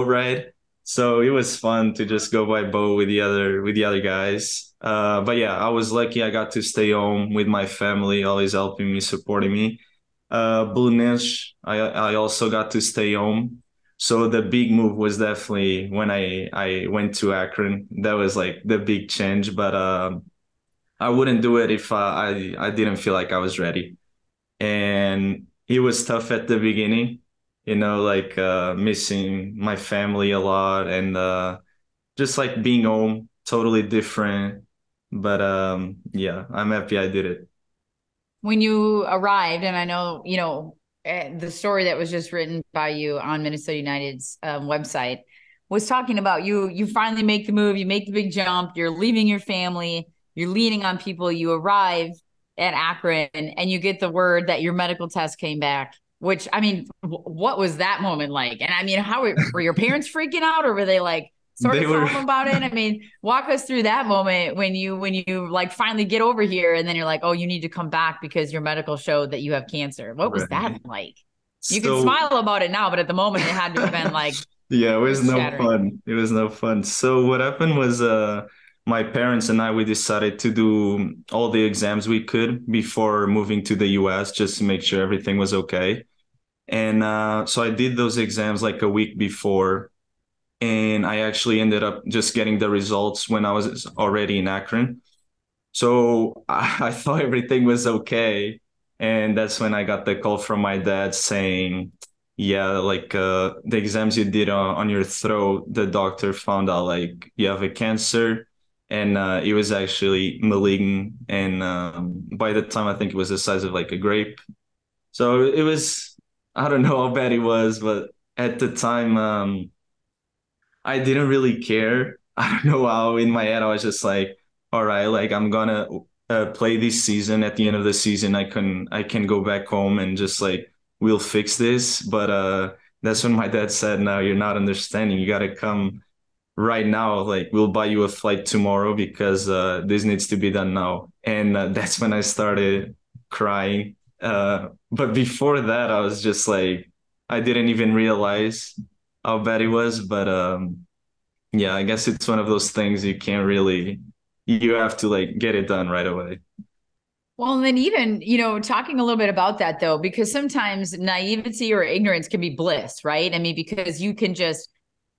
ride. So it was fun to just go by boat with the other guys. But yeah, I was lucky I got to stay home with my family, always helping me, supporting me. Belenenses, I also got to stay home. So the big move was definitely when I went to Akron. That was like the big change, but I wouldn't do it if I didn't feel like I was ready. And it was tough at the beginning, missing my family a lot and just like being home, totally different. But yeah, I'm happy I did it. When you arrived, and I know, the story that was just written by you on Minnesota United's website was talking about you finally make the move, you make the big jump, you're leaving your family, you're leaning on people, you arrive at Akron and you get the word that your medical test came back. Which, I mean, what was that moment like? And I mean, were your parents freaking out, or were they like sort of calm about it? I mean, walk us through that moment when you like finally get over here and then you're like, oh, you need to come back because your medical showed that you have cancer. What was that like? You can smile about it now, but at the moment it had to have been like, yeah, it was shattering. No fun. It was no fun. So what happened was, my parents and I, we decided to do all the exams we could before moving to the US, just to make sure everything was okay. And so I did those exams like a week before, and I actually ended up just getting the results when I was already in Akron. So I thought everything was okay. And that's when I got the call from my dad saying, the exams you did on your throat, the doctor found out like you have a cancer, and it was actually malignant. And by the time, I think it was the size of like a grape. So it was... I don't know how bad it was, but at the time, I didn't really care. I don't know how. In my head, I was just like, all right, like I'm going to play this season. At the end of the season, I can go back home and just like, we'll fix this. But that's when my dad said, no, you're not understanding. You got to come right now. Like, we'll buy you a flight tomorrow because this needs to be done now. And that's when I started crying. But before that, I was just like, I didn't even realize how bad it was. But yeah, I guess it's one of those things you can't really, you have to like get it done right away. Well, and then even, talking a little bit about that though, because sometimes naivety or ignorance can be bliss, right? I mean, because you can just,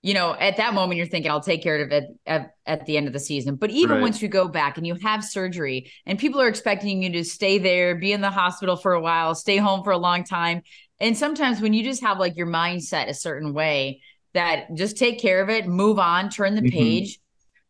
at that moment you're thinking, I'll take care of it at the end of the season. But even once you go back and you have surgery and people are expecting you to stay there, be in the hospital for a while, stay home for a long time. And sometimes when you just have like your mindset a certain way that just take care of it, move on, turn the page,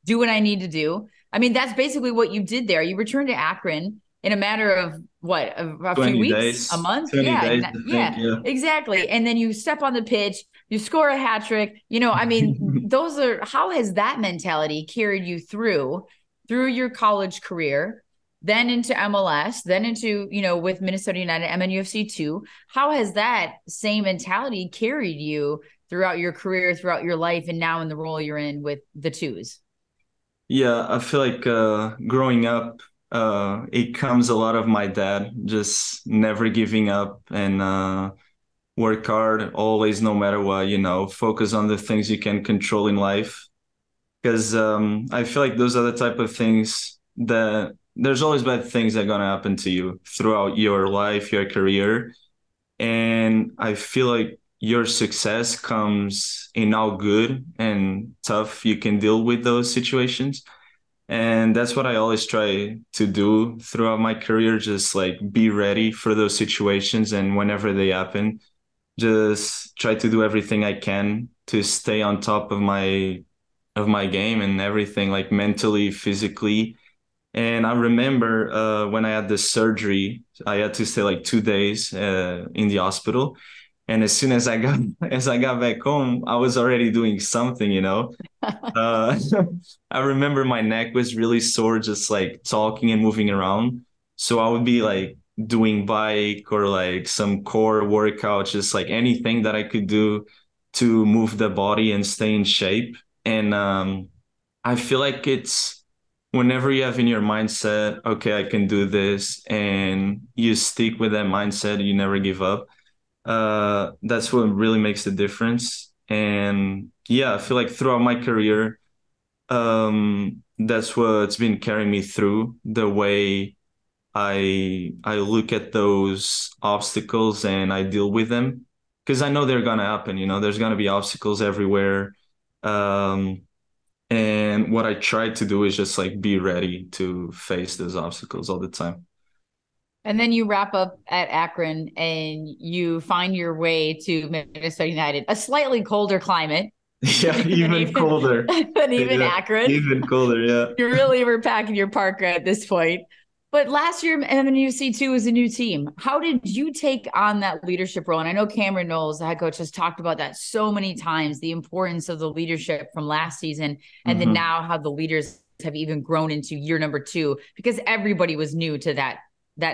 do what I need to do. I mean, that's basically what you did there. You returned to Akron in a matter of what, a few weeks, days, a month? Yeah, days, yeah, exactly. And then you step on the pitch, you score a hat trick. I mean, how has that mentality carried you through your college career, then into MLS, then into, with Minnesota United, MNUFC2? How has that same mentality carried you throughout your career, throughout your life, and now in the role you're in with the Twos? Yeah, I feel like growing up, it comes a lot of my dad, just never giving up and work hard always, no matter what, focus on the things you can control in life. Because I feel like those are the type of things that there's always bad things that are going to happen to you throughout your life, your career. And I feel like your success comes in how good and tough you can deal with those situations. And that's what I always try to do throughout my career, just like be ready for those situations. And whenever they happen, just try to do everything I can to stay on top of my game and everything, like mentally, physically. And I remember when I had the surgery, I had to stay like 2 days in the hospital. And as soon as I got back home, I was already doing something, I remember my neck was really sore, just like talking and moving around. So I would be like doing bike or like some core workout, just like anything that I could do to move the body and stay in shape. And I feel like it's whenever you have in your mindset, okay, I can do this, and you stick with that mindset, you never give up. That's what really makes the difference. And yeah, I feel like throughout my career, that's what's been carrying me through, the way I look at those obstacles and I deal with them, because I know they're going to happen. You know, there's going to be obstacles everywhere. And what I try to do is just like be ready to face those obstacles all the time. And then you wrap up at Akron and you find your way to Minnesota United, a slightly colder climate. Yeah, even colder. But even Akron. Even colder, yeah. You really were packing your parka at this point. But last year, MNUFC2 was a new team. How did you take on that leadership role? And I know Cameron Knowles, the head coach, has talked about that so many times, the importance of the leadership from last season, and then now how the leaders have even grown into year number two, because everybody was new to that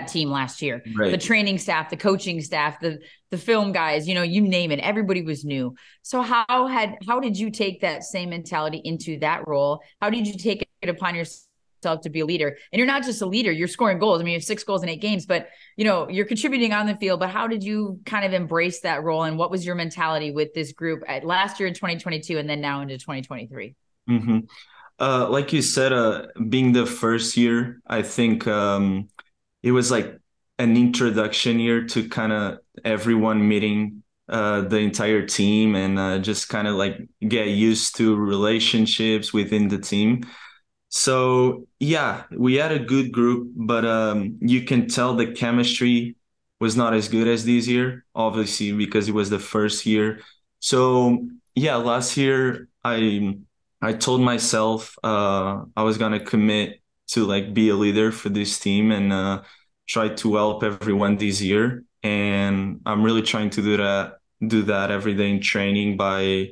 team last year. Right. The training staff, the coaching staff, the film guys, you know, you name it, everybody was new. So how did you take that same mentality into that role? How did you take it upon yourself to be a leader? And you're not just a leader, you're scoring goals. I mean, you have 6 goals in 8 games, but you know, you're contributing on the field. But how did you kind of embrace that role? And what was your mentality with this group at last year in 2022 and then now into 2023? Mm-hmm. Like you said, being the first year, I think it was like an introduction year to kind of everyone meeting the entire team and just kind of like get used to relationships within the team. So yeah, we had a good group, but you can tell the chemistry was not as good as this year, obviously, because it was the first year. So yeah, last year I told myself I was gonna commit to like be a leader for this team and try to help everyone this year. And I'm really trying to do that every day in training by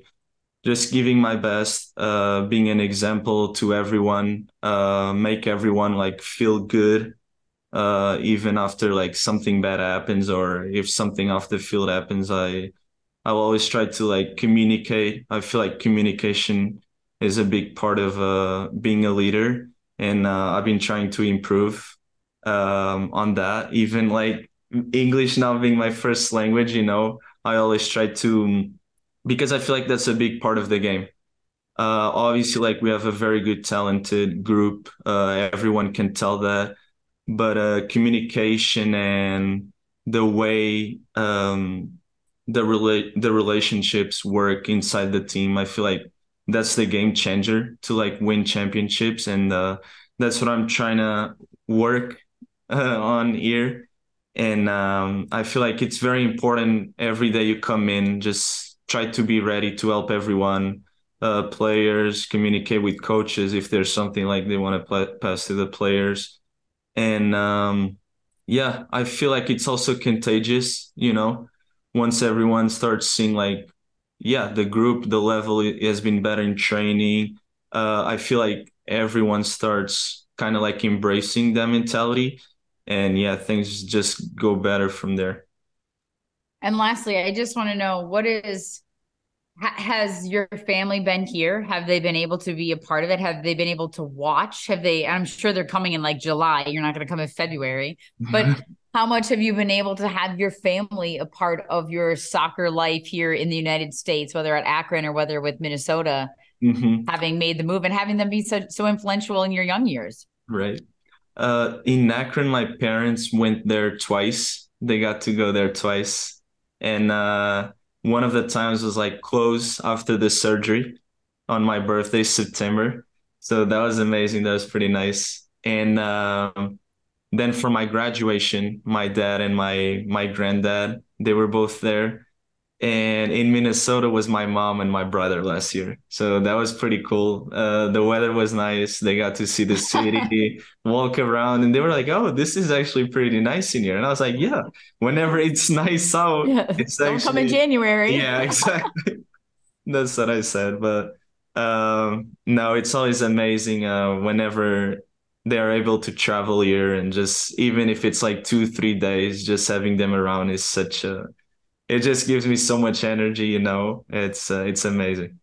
just giving my best, being an example to everyone, make everyone like feel good, even after like something bad happens or if something off the field happens. I'll always try to like communicate. I feel like communication is a big part of being a leader, and I've been trying to improve on that. Even like English now being my first language, you know, I always try to, because I feel like that's a big part of the game. Obviously, like we have a very good, talented group. Everyone can tell that. But communication and the way the relationships work inside the team, I feel like that's the game changer to like win championships. And that's what I'm trying to work on here. And I feel like it's very important every day you come in, just try to be ready to help everyone, players, communicate with coaches if there's something like they want to pass to the players. And yeah, I feel like it's also contagious, you know, once everyone starts seeing like, yeah, the group, the level has been better in training. I feel like everyone starts kind of like embracing that mentality. And yeah, things just go better from there. And lastly, I just want to know, has your family been here? Have they been able to be a part of it? Have they been able to watch? I'm sure they're coming in like July. You're not going to come in February, but how much have you been able to have your family a part of your soccer life here in the United States, whether at Akron or whether with Minnesota, having made the move and having them be so influential in your young years? Right. In Akron, my parents went there twice. They got to go there twice. And one of the times was like close after the surgery on my birthday, September. So that was amazing. That was pretty nice. And then for my graduation, my dad and my granddad, they were both there. And in Minnesota was my mom and my brother last year. So that was pretty cool. The weather was nice. They got to see the city, walk around, and they were like, oh, this is actually pretty nice in here. And I was like, yeah, whenever it's nice out, it's actually... Don't come in January. Yeah, exactly. That's what I said. But no, it's always amazing whenever they're able to travel here, and just even if it's like 2-3 days, just having them around is such a, it just gives me so much energy, you know, it's amazing.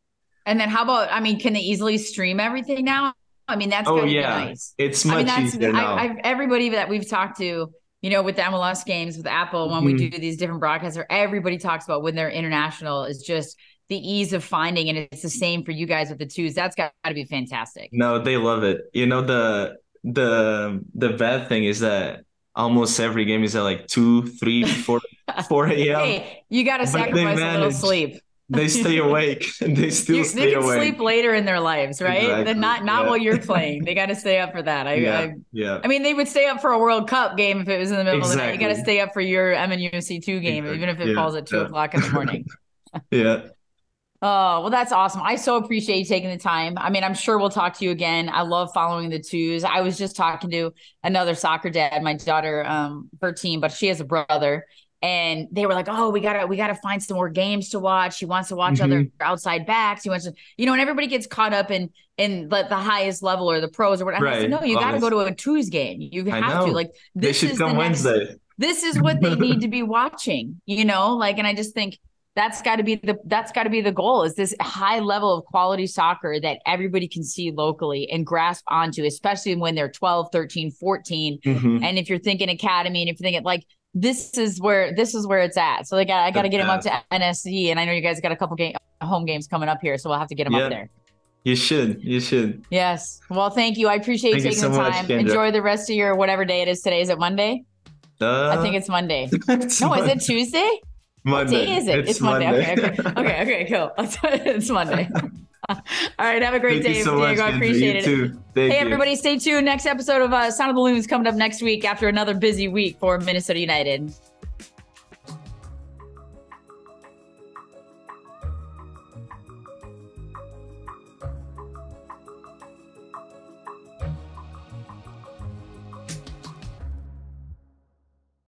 And then how about, I mean, can they easily stream everything now? I mean, that's kind of nice. It's much easier now. Everybody that we've talked to, you know, with the MLS games, with Apple, when we do these different broadcasts, everybody talks about when they're international is just the ease of finding. And it's the same for you guys with the twos. That's got to be fantastic. No, they love it. You know, the bad thing is that almost every game is at like 2, 3, 4 a.m. Hey, you got to sacrifice a little sleep. They stay awake, and they still stay awake. They can sleep later in their lives, right? Exactly. Then not while you're playing. They got to stay up for that. I mean, they would stay up for a World Cup game if it was in the middle of the night. You got to stay up for your MNUFC2 game, even if it falls at 2 o'clock in the morning. Oh, well, that's awesome. I so appreciate you taking the time. I mean, I'm sure we'll talk to you again. I love following the twos. I was just talking to another soccer dad, my daughter, her team, but she has a brother, and they were like, oh, we gotta find some more games to watch. He wants to watch other outside backs. He wants to, you know, and everybody gets caught up in the highest level or the pros or whatever. Right. I said, no, you got to go to a Tuesday game. You have to, like, this they should is come the next, Wednesday. This is what they need to be watching, you know, like, and I just think that's got to be the goal, is this high level of quality soccer that everybody can see locally and grasp onto, especially when they're 12, 13, 14. And if you're thinking academy, and if you're thinking like, this is where it's at. So I got to get him up to NSC, and I know you guys got a couple home games coming up here, so we'll have to get him up there. You should. Yes. Well, thank you. I appreciate you taking the time. Enjoy the rest of your whatever day it is today. Is it Monday? I think it's Monday. Monday. Is it Tuesday? Monday. What day is it? It's Monday. Okay, cool. It's Monday. All right. Have a great day, Diego. I appreciate it. Hey, everybody, stay tuned. Next episode of Sound of the Loons coming up next week after another busy week for Minnesota United.